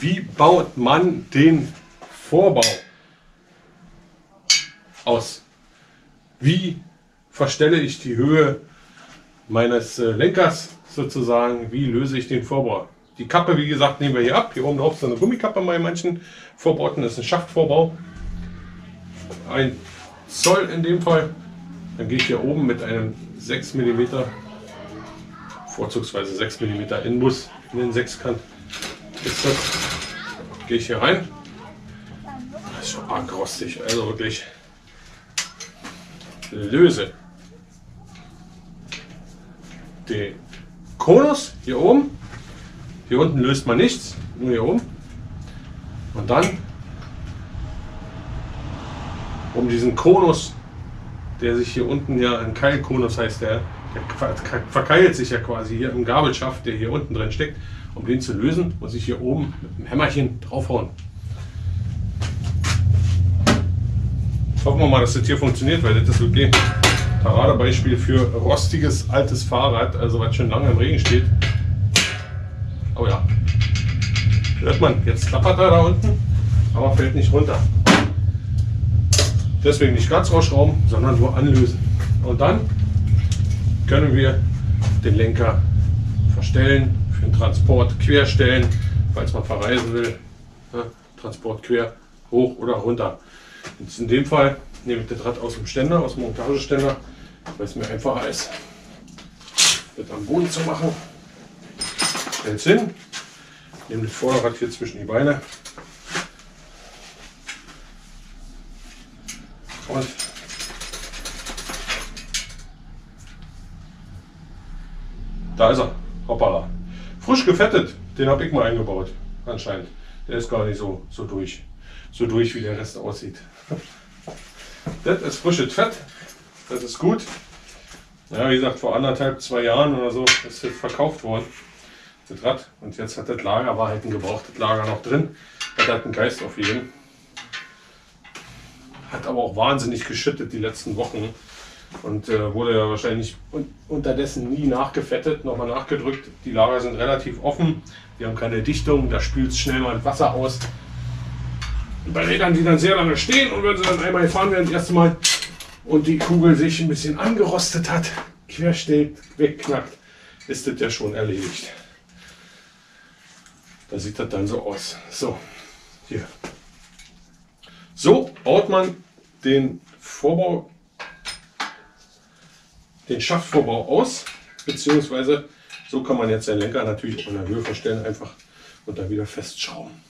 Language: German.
Wie baut man den Vorbau aus? Wie verstelle ich die Höhe meines Lenkers sozusagen? Wie löse ich den Vorbau? Die Kappe, wie gesagt, nehmen wir hier ab. Hier oben drauf ist eine Gummikappe bei manchen Vorbauten. Das ist ein Schaftvorbau. 1 Zoll in dem Fall. Dann gehe ich hier oben mit einem 6 mm, vorzugsweise 6 mm Inbus in den Sechskant. Ist das. Gehe ich hier rein. Das ist schon arg rostig, also wirklich. Löse den Konus hier oben. Hier unten löst man nichts, nur hier oben. Und dann um diesen Konus, der sich hier unten ja ein Keilkonus heißt, der verkeilt sich ja quasi hier im Gabelschaft, der hier unten drin steckt. Um den zu lösen, muss ich hier oben mit dem Hämmerchen draufhauen. Hoffen wir mal, dass das hier funktioniert, weil das ist wirklich ein Paradebeispiel für rostiges altes Fahrrad, also was schon lange im Regen steht. Oh ja, hört man, jetzt klappert er da unten, aber fällt nicht runter. Deswegen nicht ganz rausschrauben, sondern nur anlösen. Und dann können wir den Lenker verstellen, für den Transport querstellen, falls man verreisen will. Transport quer, hoch oder runter. Jetzt in dem Fall nehme ich das Rad aus dem Ständer, aus dem Montageständer, weil es mir einfacher ist, das am Boden zu machen. Stelle es hin, nehme das Vorderrad hier zwischen die Beine und da ist er, hoppala. Frisch gefettet, den habe ich mal eingebaut, anscheinend. Der ist gar nicht so durch. So durch wie der Rest aussieht. Das ist frisches Fett, das ist gut. Ja, wie gesagt, vor 1,5, 2 Jahren oder so ist das verkauft worden, das Rad. Und jetzt hat das Lager, war halt ein gebrauchtes Lager noch drin. Das hat einen Geist auf jeden. Hat aber auch wahnsinnig geschüttet die letzten Wochen. Und wurde ja wahrscheinlich unterdessen nie nachgefettet, nochmal nachgedrückt. Die Lager sind relativ offen, die haben keine Dichtung, da spült es schnell mal Wasser aus. Bei Rädern, die dann sehr lange stehen und wenn sie dann einmal gefahren werden, das erste Mal und die Kugel sich ein bisschen angerostet hat, querstellt, wegknackt, ist das ja schon erledigt. Da sieht das dann so aus. So, hier. So baut man den Vorbau, den Schaftvorbau aus, beziehungsweise so kann man jetzt den Lenker natürlich auch in der Höhe verstellen, einfach und dann wieder festschrauben.